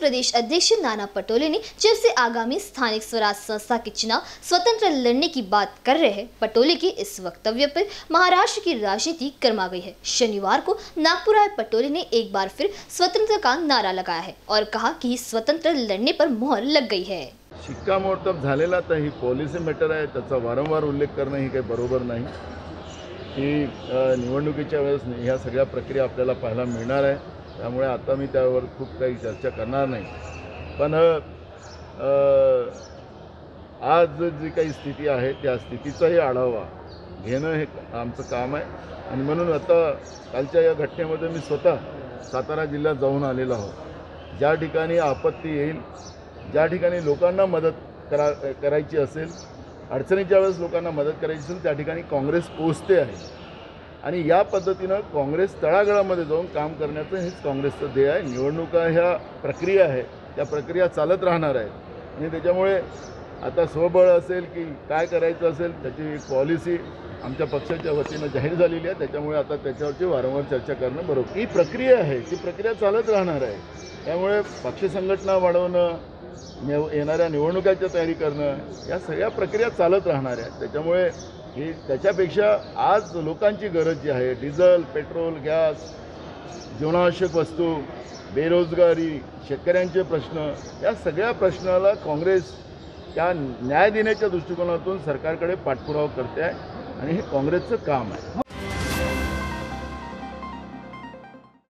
प्रदेश अध्यक्ष नाना पटोले ने जब से आगामी स्थानिक स्वराज संस्था के चुनाव स्वतंत्र लड़ने की बात कर रहे हैं। पटोले के इस वक्तव्य पर महाराष्ट्र की राजनीति गर्मा गई है। शनिवार को नागपुर आए पटोले ने एक बार फिर स्वतंत्रता का नारा लगाया है और कहा कि स्वतंत्र लड़ने पर मोहर लग गई है। शिक्कामोर्तब झालेला ही पॉलिसी मॅटर आहे, त्याचा वारंवार उल्लेख करणे ही काही बरोबर नाही। ही निवडणुकीच्या वेळेस ह्या सगळ्या प्रक्रिया आपल्याला पाहायला मिळणार आहे, त्यामुळे आता मी त्यावर खूप काही चर्चा करणार नाही। पण आज जी काही स्थिती आहे त्या स्थितीचाही आढावा घेणं हे आमचं काम आहे आणि म्हणून आता कालच्या या घटनेमध्ये मी स्वतः सातारा जिल्हा जाऊन आलेलो आहोत। ज्या ठिकाणी आपत्ती येईल, ज्या ठिकाणी लोकांना मदत करायची असेल, अडचणीच्या वेळेस लोकांना मदत करायची असेल, त्या ठिकाणी काँग्रेस पोहोचते आहे आणि या पद्धतीने काँग्रेस तळागाळामध्ये जाऊन काम करण्याचं हेच काँग्रेसचं ध्येय आहे। निवडणुका ह्या प्रक्रिया आहे, त्या प्रक्रिया चालत राहणार आहेत आणि त्याच्यामुळे आता स्वबळ असेल की काय करायचं असेल त्याची पॉलिसी आमच्या पक्षाच्या वतीनं जाहीर झालेली आहे। त्याच्यामुळे आता त्याच्यावरची वारंवार चर्चा करणं बरोबर, ही प्रक्रिया आहे, ती प्रक्रिया चालत राहणार आहे। त्यामुळे पक्ष संघटना वाढवणं, येणाऱ्या निवडणुकांची तयारी करणं, या सगळ्या प्रक्रिया चालत राहणार आहेत। त्याच्यामुळे हे त्याच्यापेक्षा आज लोकांची गरज जी आहे, डिझेल, पेट्रोल, गॅस, जीवनावश्यक वस्तू, बेरोजगारी, शेतकऱ्यांचे प्रश्न, या सगळ्या प्रश्नाला काँग्रेस त्या न्याय देण्याच्या दृष्टिकोनातून सरकारकडे पाठपुरावा करते आहे आणि हे काँग्रेसचं काम आहे।